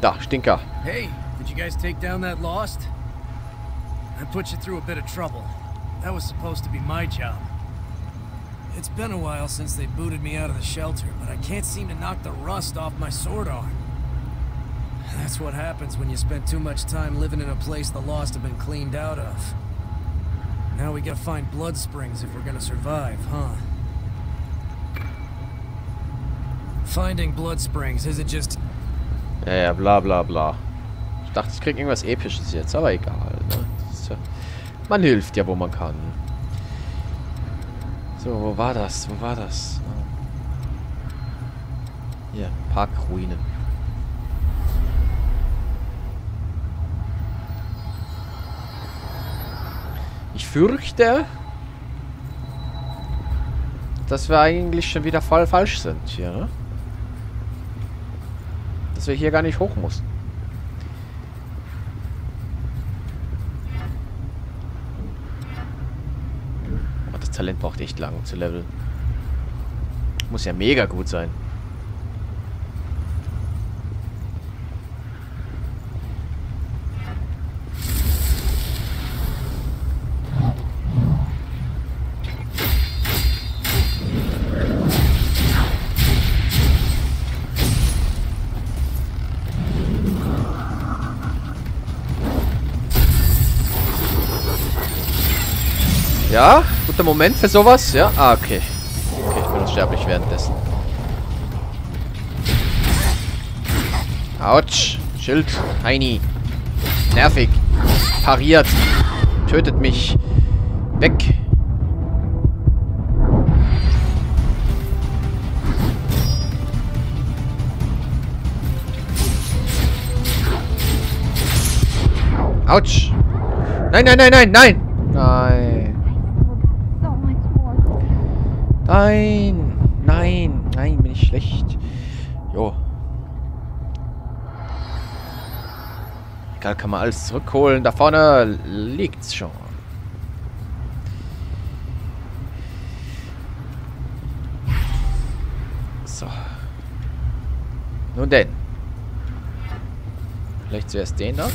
Da, Stinker. Hey, did you guys take down that Lost? I put you through a bit of trouble. That was supposed to be my job. It's been a while since they booted me out of the shelter, but I can't seem to knock the rust off my sword arm. That's what happens when you spend too much time living in a place the Lost have been cleaned out of. Now we gotta find blood springs if we're gonna survive, huh? Finding blood springs isn't just... Ja, ja, bla bla bla. Ich dachte, ich krieg irgendwas Episches jetzt, aber egal. Ne? Ja, man hilft ja, wo man kann. So, wo war das? Wo war das? Hier, Parkruinen. Ich fürchte, dass wir eigentlich schon wieder voll falsch sind hier, ne? Dass wir hier gar nicht hoch mussten. Aber das Talent braucht echt lang zu leveln. Muss ja mega gut sein. Ja, guter Moment für sowas. Ja, ah, okay. Okay, ich bin unsterblich währenddessen. Autsch. Schild. Heini. Nervig. Pariert. Tötet mich. Weg. Autsch. Nein, nein, nein, nein, nein. Nein. Nein, nein, nein, bin ich schlecht. Jo. Egal, kann man alles zurückholen. Da vorne liegt's schon. So. Nun denn. Vielleicht zuerst den da. Hat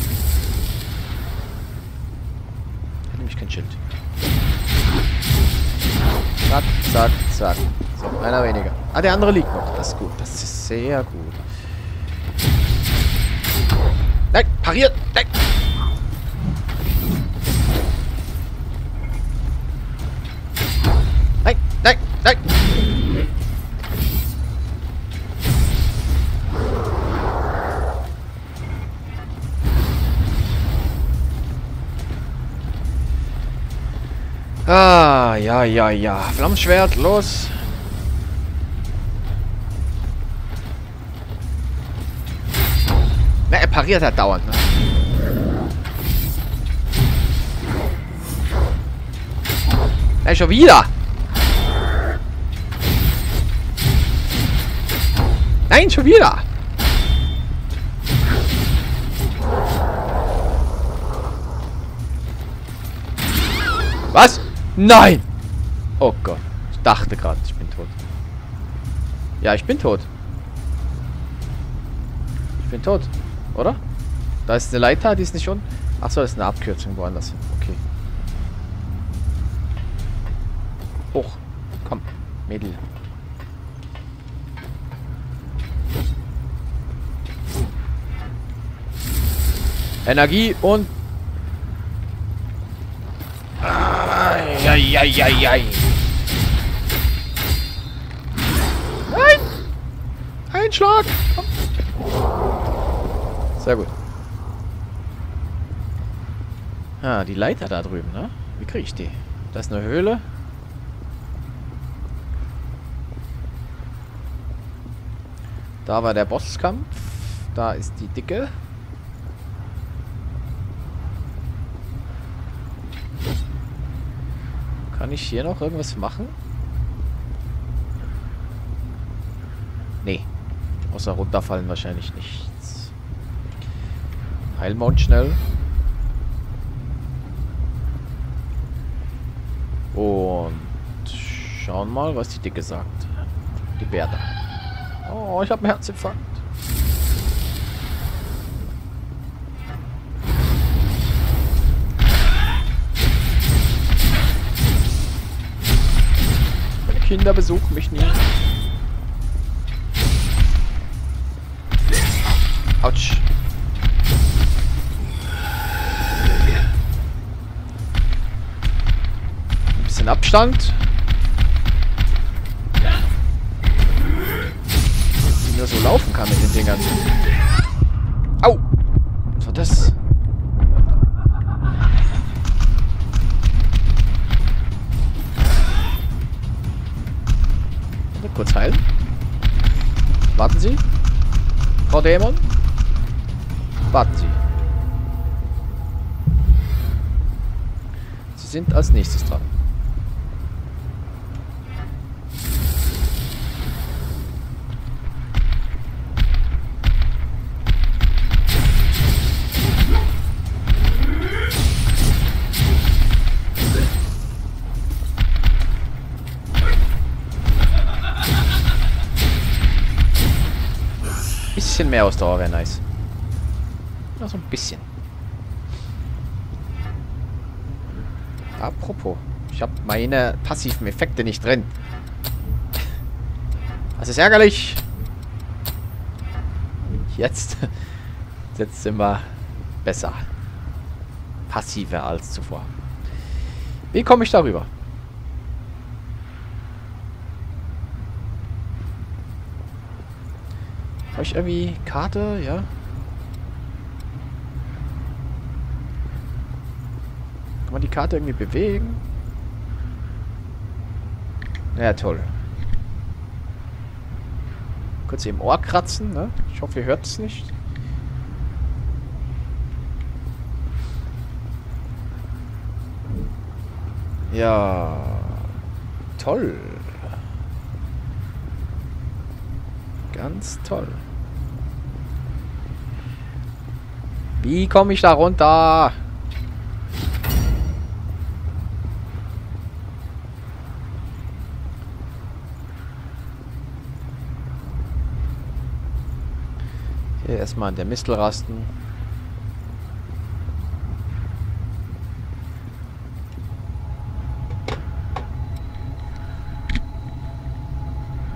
nämlich kein Schild. Zack, zack, zack. So, einer weniger. Ah, der andere liegt noch. Das ist gut. Das ist sehr gut. Nein, pariert! Nein! Nein, nein, nein! Ah, ja, ja, ja. Flammenschwert, los. Na, er pariert halt dauernd. Ne? Na, schon wieder. Nein, schon wieder. Was? Nein! Oh Gott. Ich dachte gerade, ich bin tot. Ja, ich bin tot. Ich bin tot. Oder? Da ist eine Leiter, die ist nicht unten. Achso, das ist eine Abkürzung woanders hin. Okay. Hoch. Komm, Mädel. Energie und... Eieieiei. Nein! Ein Schlag! Komm. Sehr gut. Ah, die Leiter da drüben, ne? Wie kriege ich die? Da ist eine Höhle. Da war der Bosskampf. Da ist die Dicke. Kann ich hier noch irgendwas machen? Nee. Außer runterfallen wahrscheinlich nichts. Heilmond schnell. Und Schauen mal, was die Dicke sagt. Die Bärte. Oh, ich habe einen Herzinfarkt. Meine Kinder besuchen mich nie. Autsch. Ein bisschen Abstand. So laufen kann mit den Dingern. Au! Was war das? Also, kurz heilen. Warten Sie. Frau Dämon. Warten Sie. Sie sind als nächstes dran. Bisschen mehr Ausdauer wäre nice. Noch so ein bisschen. Apropos, ich habe meine passiven Effekte nicht drin. Das ist ärgerlich. Jetzt sind wir besser. Passiver als zuvor. Wie komme ich darüber? Habe ich irgendwie Karte? Ja. Kann man die Karte irgendwie bewegen? Ja, toll. Kurz hier im Ohr kratzen, ne? Ich hoffe, ihr hört es nicht. Ja. Toll. Ganz toll. Wie komme ich da runter? Hier erstmal an der Mistel rasten.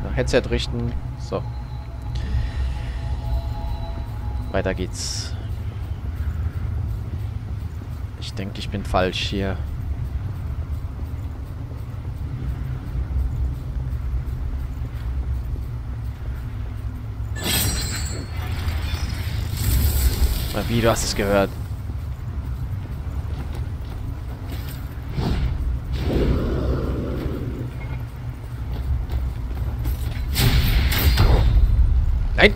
Nach Headset richten. So. Weiter geht's. Ich denke, ich bin falsch hier. Wie, du hast es gehört. Nein!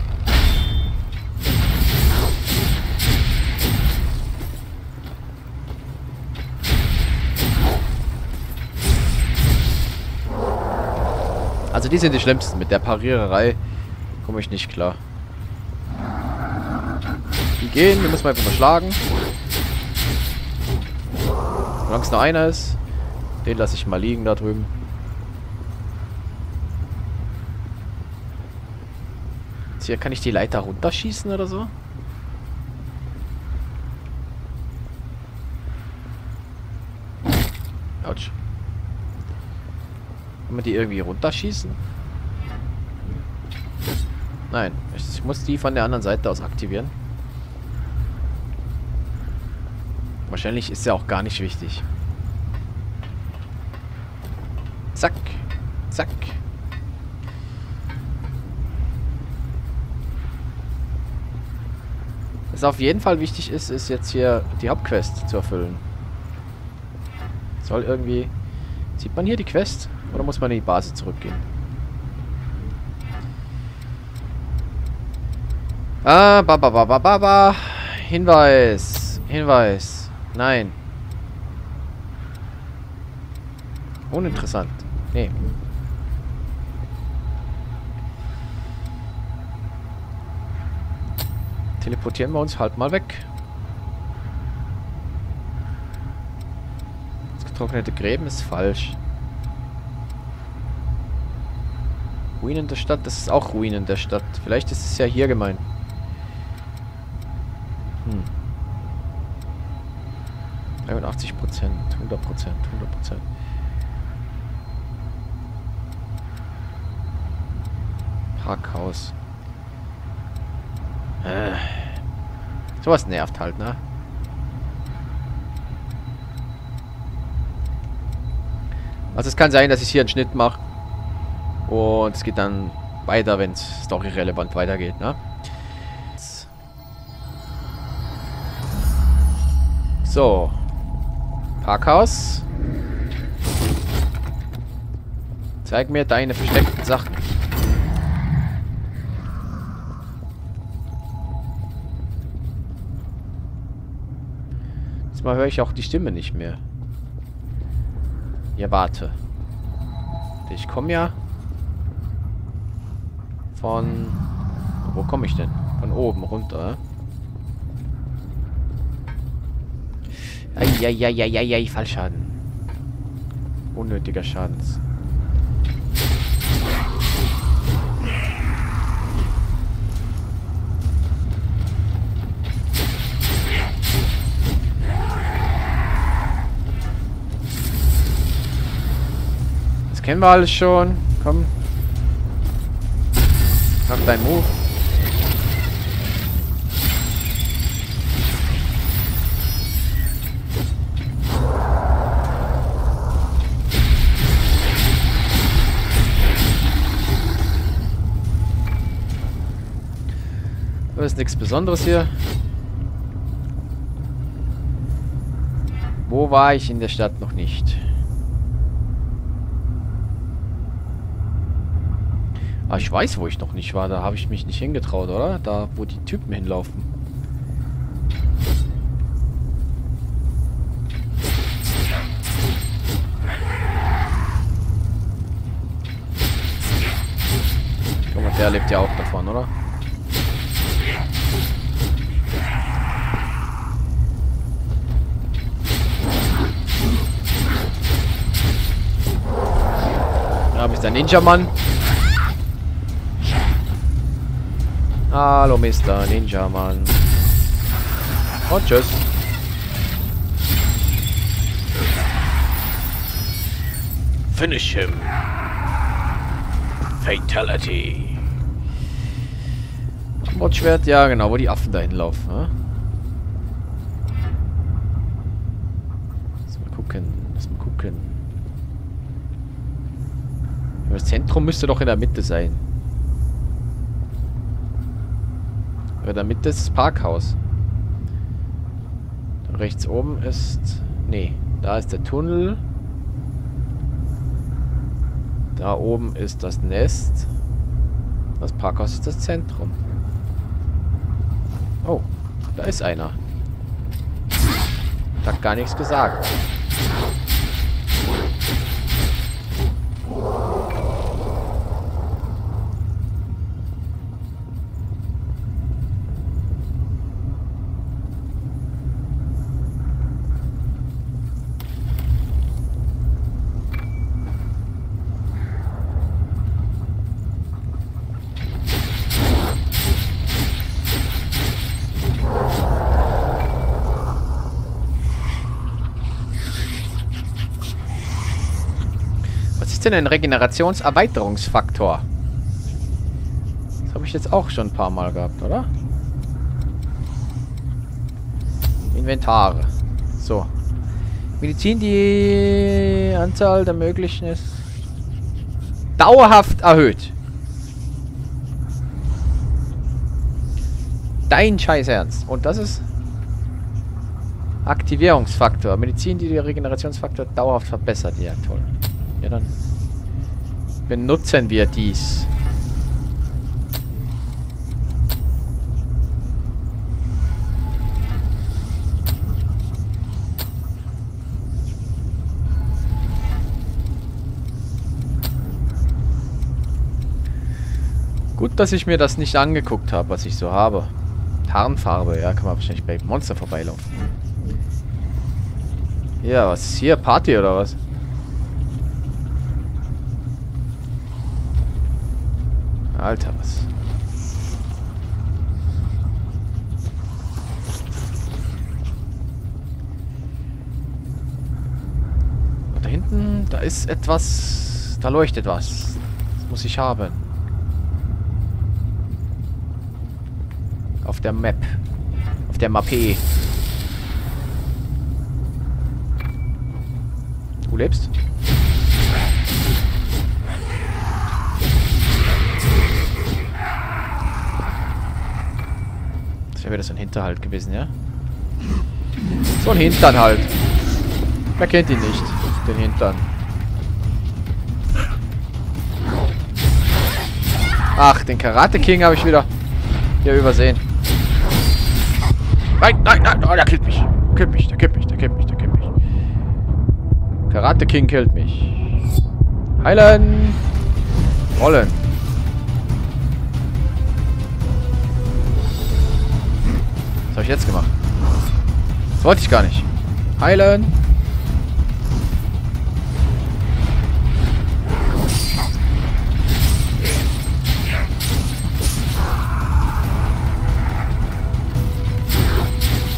Also die sind die schlimmsten. Mit der Pariererei komme ich nicht klar. Die gehen, die müssen wir einfach mal schlagen. Solange es nur einer ist, den lasse ich mal liegen da drüben. Jetzt hier kann ich die Leiter runterschießen oder so. Autsch. Kann man die irgendwie runterschießen? Nein, ich muss die von der anderen Seite aus aktivieren. Wahrscheinlich ist ja auch gar nicht wichtig. Zack, zack. Was auf jeden Fall wichtig ist, ist jetzt hier die Hauptquest zu erfüllen. Soll irgendwie... Sieht man hier die Quest? Oder muss man in die Basis zurückgehen? Ah, ba. Hinweis. Hinweis. Nein. Uninteressant. Nee. Teleportieren wir uns halt mal weg. Das getrocknete Gräben ist falsch. Ruinen der Stadt? Das ist auch Ruinen der Stadt. Vielleicht ist es ja hier gemeint. Hm. 83%, 100%, 100%. Parkhaus. Sowas nervt halt, ne? Also es kann sein, dass ich hier einen Schnitt mache. Und es geht dann weiter, wenn es storyrelevant weitergeht, ne? So. Parkhaus. Zeig mir deine versteckten Sachen. Diesmal höre ich auch die Stimme nicht mehr. Ja, warte. Ich komme ja... Von... Wo komme ich denn? Von oben runter. Eieieiei, Fallschaden. Unnötiger Schaden. Das kennen wir alles schon. Komm. Mach deinen Move. Das ist nichts Besonderes hier. Wo war ich in der Stadt noch nicht? Ah, ich weiß, wo ich noch nicht war. Da habe ich mich nicht hingetraut, oder? Da, wo die Typen hinlaufen. Guck mal, der lebt ja auch davon, oder? Da ist der Ninja-Mann. Hallo Mister Ninja-Mann. Und tschüss. Finish him. Fatality. Mordschwert, ja genau, wo die Affen dahin laufen. Ne? Lass mal gucken, lass mal gucken. Das Zentrum müsste doch in der Mitte sein. Damit ist das Parkhaus. Da rechts oben ist... Nee, da ist der Tunnel. Da oben ist das Nest. Das Parkhaus ist das Zentrum. Oh, da ist einer. Ich hab gar nichts gesagt. Ein Regenerationserweiterungsfaktor. Das habe ich jetzt auch schon ein paar Mal gehabt, oder? Inventare. So. Medizin, die Anzahl der möglichen ist dauerhaft erhöht. Dein Scheiß Ernst. Und das ist Aktivierungsfaktor. Medizin, die den Regenerationsfaktor dauerhaft verbessert. Ja, toll. Ja, dann benutzen wir dies. Gut, dass ich mir das nicht angeguckt habe, was ich so habe. Tarnfarbe, ja, kann man wahrscheinlich bei Monster vorbeilaufen. Ja, was ist hier? Party oder was? Alter, was? Und da hinten, da ist etwas, da leuchtet was. Das muss ich haben. Auf der Map. Auf der Mappe. Du lebst? Das wäre das ein Hinterhalt gewesen, ja? So ein Hintern halt. Wer kennt ihn nicht, den Hintern? Ach, den Karate King habe ich wieder hier übersehen. Nein, nein, nein, oh, der killt mich. Killt mich, der killt mich, der killt mich, der killt mich. Karate King killt mich. Heilen! Rollen! Was habe ich jetzt gemacht? Das wollte ich gar nicht. Heilen!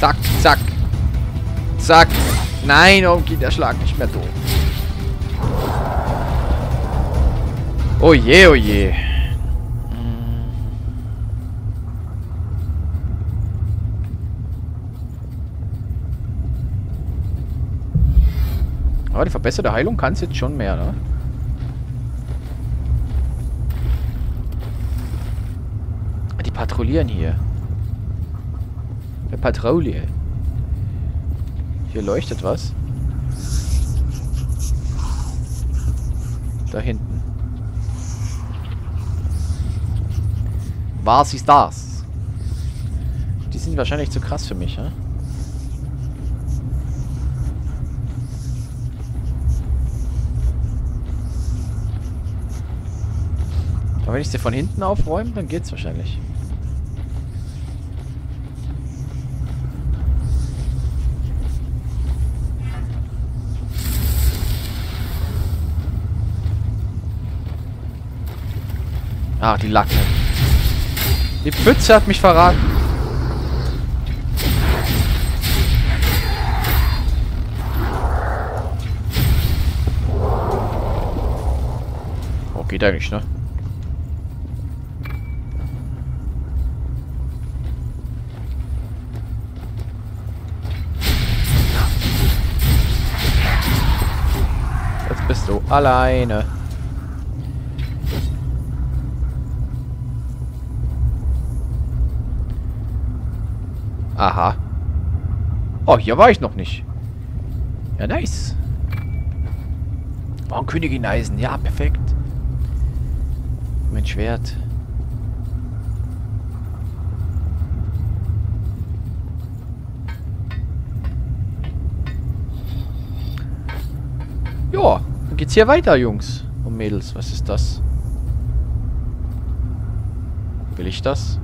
Zack, zack. Zack. Nein, oh, geht der Schlag nicht mehr doof. Oh je, oh je. Aber die verbesserte Heilung kann es jetzt schon mehr, ne? Die patrouillieren hier. Eine Patrouille. Hier leuchtet was. Da hinten. Was ist das? Die sind wahrscheinlich zu krass für mich, ja? Aber wenn ich sie von hinten aufräume, dann geht's wahrscheinlich. Ah, die Lacke. Die Pfütze hat mich verraten. Oh, geht eigentlich, ne? Jetzt bist du alleine. Aha. Oh, hier war ich noch nicht. Ja, nice. Oh, Königineisen. Ja, perfekt. Mein Schwert. Ja, dann geht's hier weiter, Jungs und Mädels. Was ist das? Will ich das?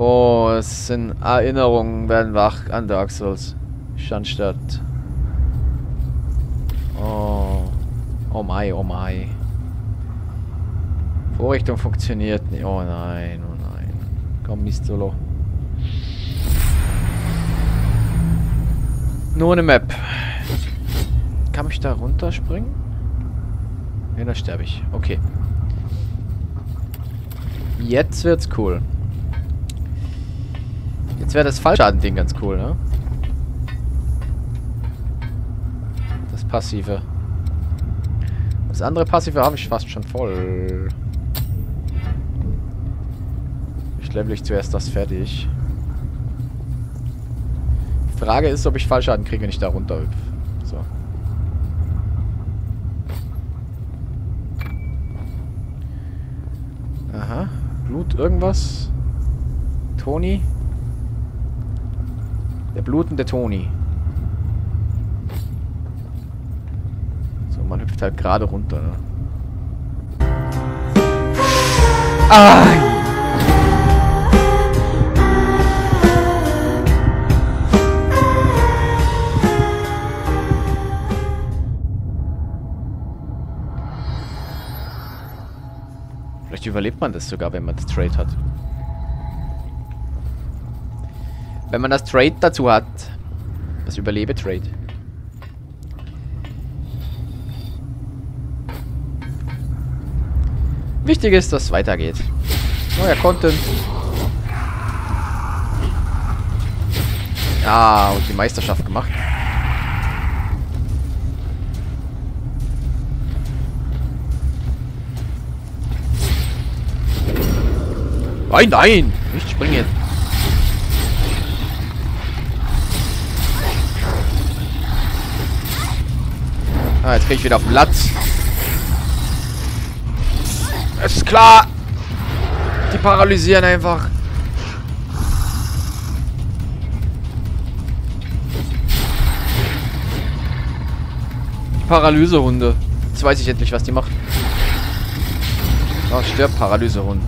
Oh, es sind Erinnerungen, werden wach an Dark Souls. Schandstadt. Oh. Oh mein, oh mein. Vorrichtung funktioniert nicht. Oh nein, oh nein. Komm, Mistolo. Nur eine Map. Kann ich da runterspringen? Ne, da sterbe ich. Okay. Jetzt wird's cool. Jetzt wäre das Fallschaden-Ding ganz cool, ne? Das Passive. Das andere Passive habe ich fast schon voll. Ich level ich zuerst das fertig. Die Frage ist, ob ich Fallschaden kriege, wenn ich da runter hüpfe. So. Aha. Blut irgendwas? Toni? Der blutende Toni. So, man hüpft halt gerade runter, ne? Ah! Vielleicht überlebt man das sogar, wenn man das Trade hat. Wenn man das Trade dazu hat. Das Überlebe-Trade. Wichtig ist, dass es weitergeht. Neuer Content. Ja, und die Meisterschaft gemacht. Nein, nein! Nicht springen! Ah, jetzt krieg ich wieder auf den Latz. Ist klar! Die paralysieren einfach. Die Paralysehunde. Jetzt weiß ich endlich, was die machen. Oh, stirbt Paralysehund.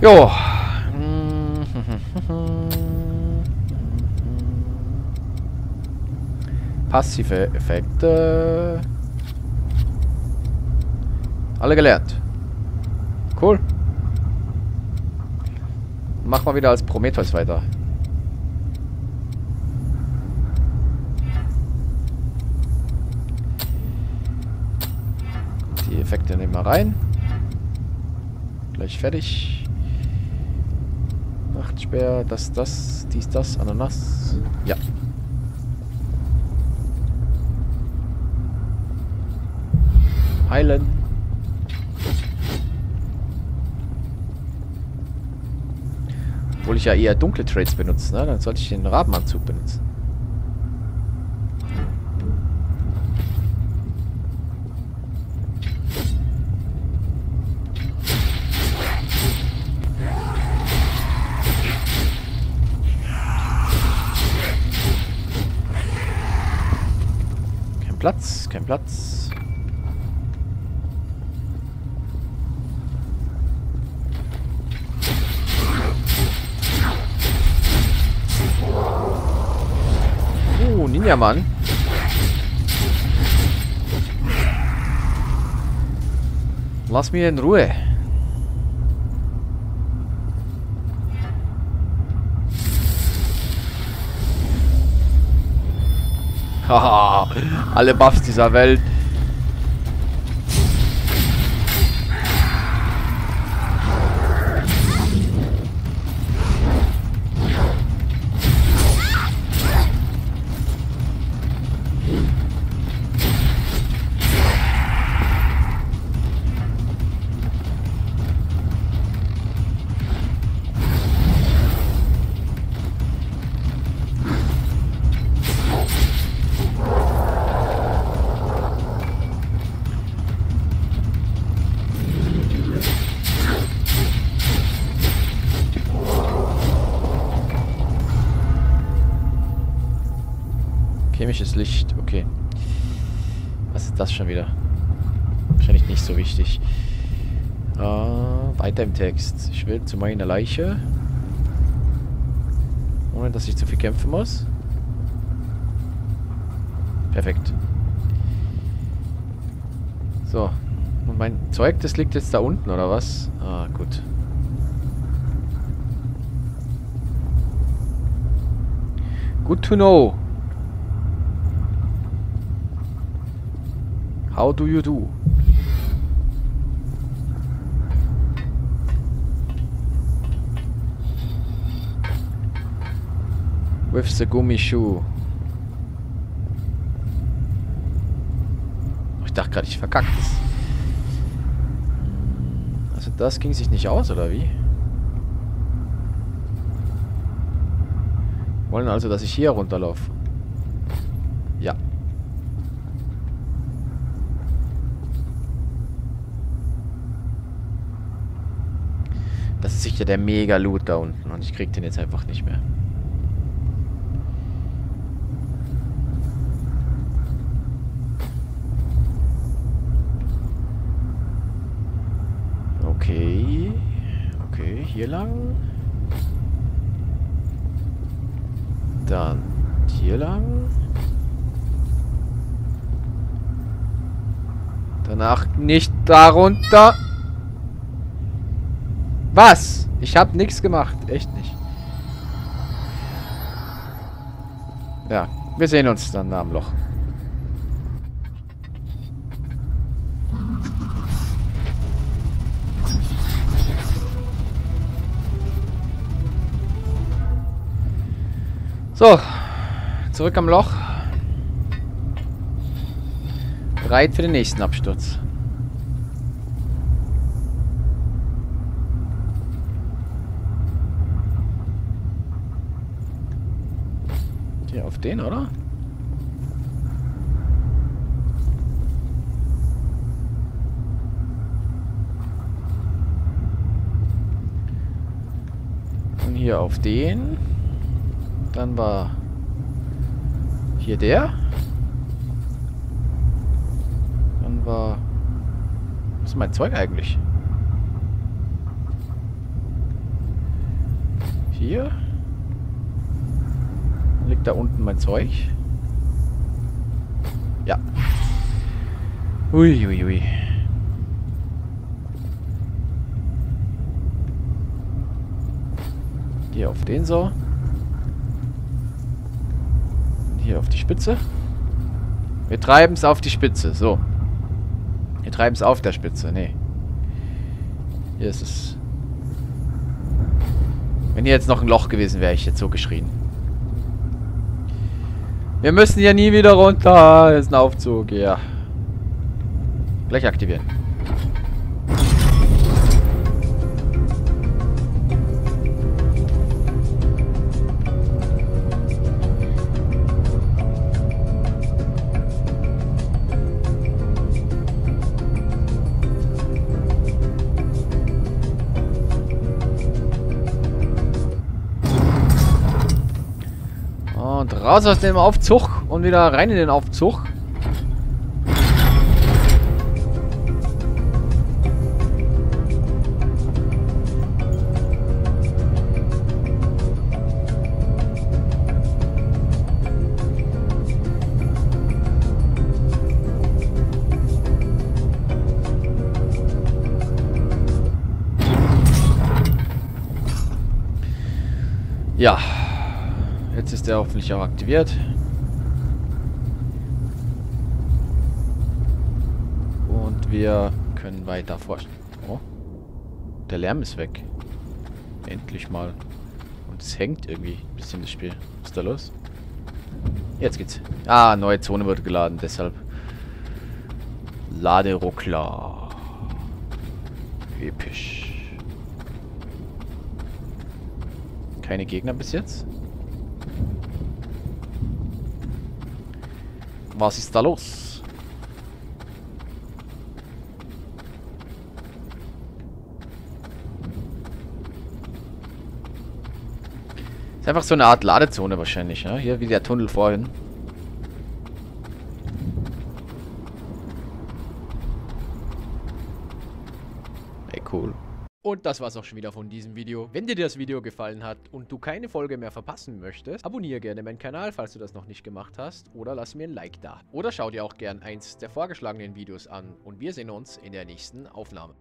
Jo. Passive Effekte. Alle gelernt. Cool. Mach mal wieder als Prometheus weiter. Die Effekte nehmen wir rein. Gleich fertig. Nachtsperr, das, dies, das, Ananas. Ja. Heilen. Obwohl ich ja eher dunkle Trades benutze, ne? Dann sollte ich den Rabenanzug benutzen. Platz, kein Platz. Oh, Ninja-Mann. Lass mich in Ruhe. Haha, alle Buffs dieser Welt. Chemisches Licht, okay. Was ist das schon wieder? Wahrscheinlich nicht so wichtig. Weiter im Text. Ich will zu meiner Leiche. Ohne, dass ich zu viel kämpfen muss. Perfekt. So. Und mein Zeug, das liegt jetzt da unten, oder was? Ah, gut. Good to know. How do you do? With the gummy shoe. Ich dachte gerade, ich verkackt es. Also das ging sich nicht aus, oder wie? Wollen also, dass ich hier runterlaufe. Ja. Das ist sicher der Mega-Loot da unten. Und ich krieg den jetzt einfach nicht mehr. Okay. Okay, hier lang. Dann hier lang. Danach nicht darunter. Was? Ich habe nichts gemacht. Echt nicht. Ja, wir sehen uns dann am Loch. So, zurück am Loch. Bereit für den nächsten Absturz. Hier auf den, oder? Und hier auf den. Dann war hier der. Dann war... Was ist mein Zeug eigentlich? Hier. Dann liegt da unten mein Zeug. Ja. Uiuiui. Ui, ui. Hier auf den so. Hier auf die Spitze. Wir treiben es auf die Spitze. So. Wir treiben es auf der Spitze. Nee. Hier ist es. Wenn hier jetzt noch ein Loch gewesen wäre, ich jetzt so geschrien. Wir müssen hier nie wieder runter. Hier ist ein Aufzug. Ja. Gleich aktivieren. Raus aus dem Aufzug und wieder rein in den Aufzug. Ja. Jetzt ist der hoffentlich auch aktiviert. Und wir können weiter forschen. Oh. Der Lärm ist weg. Endlich mal. Und es hängt irgendwie ein bisschen das Spiel. Was ist da los? Jetzt geht's. Ah, neue Zone wird geladen, deshalb. Lade Ruckler. Episch. Keine Gegner bis jetzt? Was ist da los? Ist einfach so eine Art Ladezone wahrscheinlich, ja? Hier wie der Tunnel vorhin. Ey, cool. Und das war's auch schon wieder von diesem Video. Wenn dir das Video gefallen hat und du keine Folge mehr verpassen möchtest, abonniere gerne meinen Kanal, falls du das noch nicht gemacht hast, oder lass mir ein Like da. Oder schau dir auch gern eins der vorgeschlagenen Videos an und wir sehen uns in der nächsten Aufnahme.